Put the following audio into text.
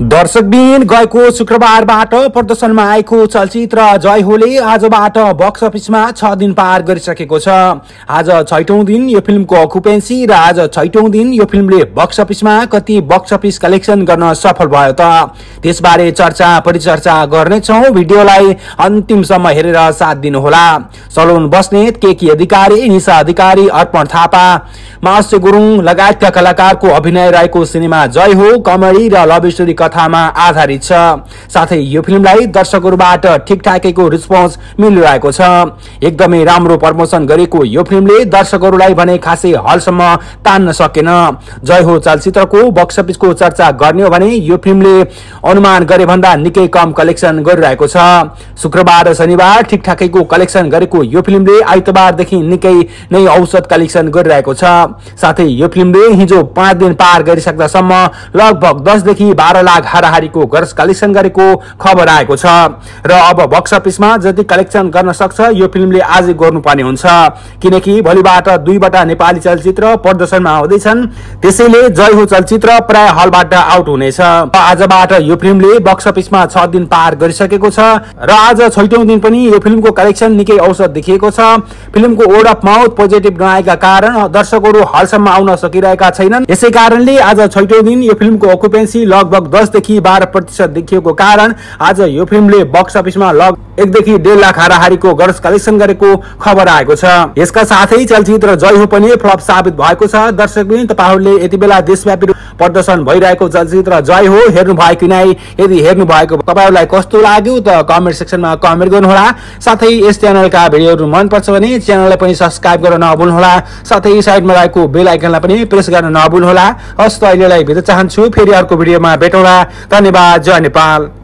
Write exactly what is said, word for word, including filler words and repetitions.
दर्शकबिन गएको शुक्रबारबाट प्रदर्शनमा आएको चलचित्र जय होले आजबाट बक्स अफिसमा छ दिन पार गरिसकेको छ। आज छैटौं दिन यो फिल्मको अकुपेन्सी र आज छैटौं दिन यो फिल्मले बक्स अफिसमा कति बक्स अफिस कलेक्सन गर्न सफल भयो त त्यसबारे चर्चा परिचर्चा गर्नेछौं। भिडियोलाई अन्तिमसम्म हेरेर साथ दिनुहोला। सलोन बस्नेत, केके अधिकारी, निशा अधिकारी, अर्पण थापा, मास्टर गुरुङ लगायतका कलाकारको अभिनय रहेको सिनेमा जय हो कमेडी र लभ स्टोरी कथामा आधारित छ। साथै यो फिल्मलाई दर्शकहरूबाट ठिकठाकैको रिस्पोन्स मिलिरहेको छ। एकदमै राम्रो प्रमोसन गरेको यो फिल्मले दर्शकहरूलाई भने खासै हलसम्म तान्न सकेन। जय हो चलचित्रको बक्स अफिसको चर्चा गर्ने हो भने यो फिल्मले अनुमान गरे भन्दा निकै कम कलेक्सन गरिरहेको छ। शुक्रबार र शनिबार ठिकठाकैको कलेक्सन गरेको यो फिल्मले आइतबारदेखि निकै नै औसत कलेक्सन गरिरहेको छ। साथै यो फिल्मले हिजो पाँच दिन पार गरिसक्दासम्म लगभग दस देखि बाह्र लाख हाराहारीको ग्रस कलेक्सन गरेको खबर आएको छ र अब बक्स अफिसमा जति कलेक्सन गर्न सक्छ यो फिल्मले आज गर्नुपर्ने हुन्छ, किनकि भोलिबाट दुईवटा नेपाली चलचित्र प्रदर्शनमा आउँदैछन्। त्यसैले जय हो चलचित्र प्राय हलबाट आउट हुनेछ। आजबाट यो फिल्मले बक्स अफिसमा छ दिन पार गरिसकेको छ र आज छैटौं दिन पनि यो फिल्मको कलेक्सन निकै औसत देखिएको छ। फिल्मको वर्ड अफ माउथ पोजिटिभ नआएका कारण दर्शकहरू हलसम्म आउन सकिरहेका छैनन्। यसै कारणले आज छैटौं दिन यो फिल्मको अकुपेन्सी लगभग दस देखि बाह्र प्रतिशत देखिएको कारण आज यो फिल्मले बक्स अफिसमा लगभग एक देखि डेढ़ लाख हाराहारीको ग्रस कलेक्सन गरेको खबर आएको छ। यसका साथै चलचित्र जय हो पनि फ्लप साबित भएको छ। दर्शकबिन तपाईहरूले यति बेला देशव्यापी प्रदर्शन भइरहेको चलचित्र जय हो हेर्नु भयो कि नै? यदि हेर्नु भएको तपाईहरूलाई कस्तो लाग्यो त कमेन्ट सेक्सनमा कमेन्ट गर्नुहोला। साथै यस च्यानलका भिडियोहरू मन पर्छ भने च्यानललाई पनि सब्स्क्राइब गर्न नभुल्नुहोला। साथै साइडमा रहेको बेल आइकनलाई पनि प्रेस गर्न नभुल्नुहोला। हस् त अहिलेलाई बिदा चाहन्छु। फेरि अर्को भिडियोमा भेटौँला। धन्यवाद। जय नेपाल।